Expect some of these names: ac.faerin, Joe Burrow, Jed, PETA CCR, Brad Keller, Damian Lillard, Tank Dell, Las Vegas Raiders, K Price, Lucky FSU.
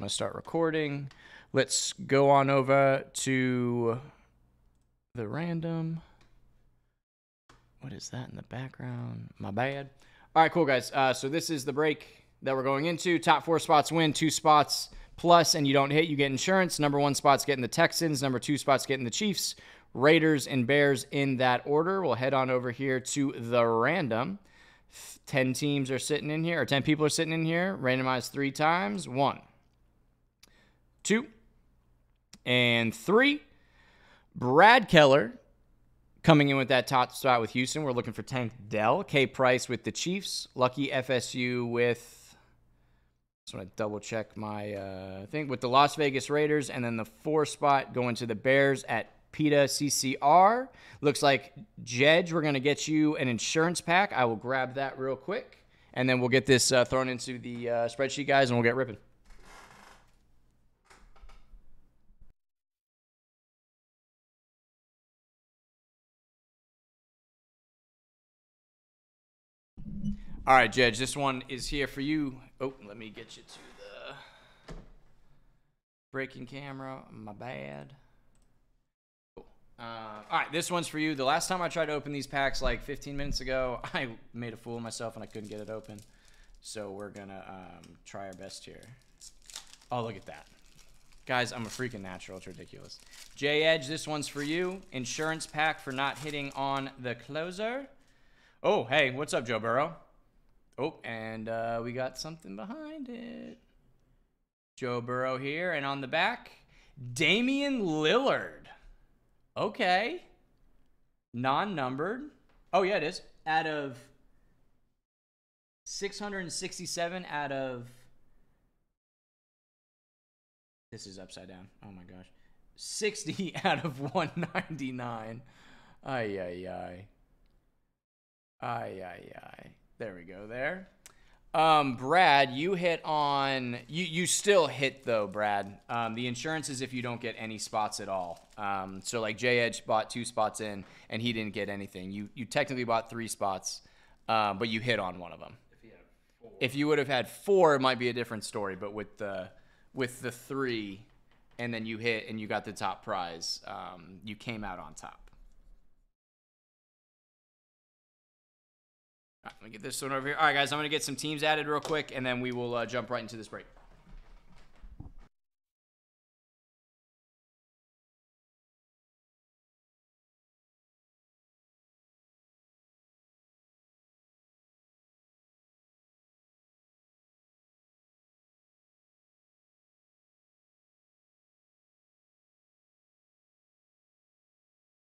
I'm going to start recording. Let's go on over to the random. What is that in the background? My bad. All right, cool, guys. So this is the break that we're going into. Top four spots win, 2 spots plus, and you don't hit, you get insurance. Number 1 spot's getting the Texans. Number 2 spot's getting the Chiefs, Raiders, and Bears in that order. We'll head on over here to the random. 10 teams are sitting in here, or 10 people are sitting in here, randomized 3 times. 1, 2, and 3. Brad Keller coming in with that top spot with Houston. We're looking for Tank Dell. K Price with the Chiefs. Lucky FSU with, just want to double check my thing, with the Las Vegas Raiders. And then the 4 spot going to the Bears at PETA CCR. Looks like, Jed, we're going to get you an insurance pack. I will grab that real quick, and then we'll get this thrown into the spreadsheet, guys, and we'll get ripping. All right, Jed, this one is here for you. Oh, let me get you to the breaking camera. My bad. All right, this one's for you. The last time I tried to open these packs, like 15 minutes ago, I made a fool of myself and I couldn't get it open. So we're going to try our best here. Oh, look at that. Guys, I'm a freaking natural. It's ridiculous. J-Edge, this one's for you. Insurance pack for not hitting on the closer. Oh, hey, what's up, Joe Burrow? Oh, and we got something behind it. Joe Burrow here, and on the back, Damian Lillard. Okay, non-numbered. Oh yeah, it is. Out of 667 out of, this is upside down, oh my gosh, 60 out of 199. Ay, ay, ay. Ay, ay, ay. There we go there. Brad, you hit on, you still hit though, Brad. The insurance is if you don't get any spots at all. So like J Edge bought 2 spots in and he didn't get anything. You technically bought 3 spots, but you hit on 1 of them. If you had 4. If you would have had 4, it might be a different story, but with the 3 and then you hit and you got the top prize, you came out on top. All right, let me get this one over here. All right, guys, I'm going to get some teams added real quick, and then we will jump right into this break.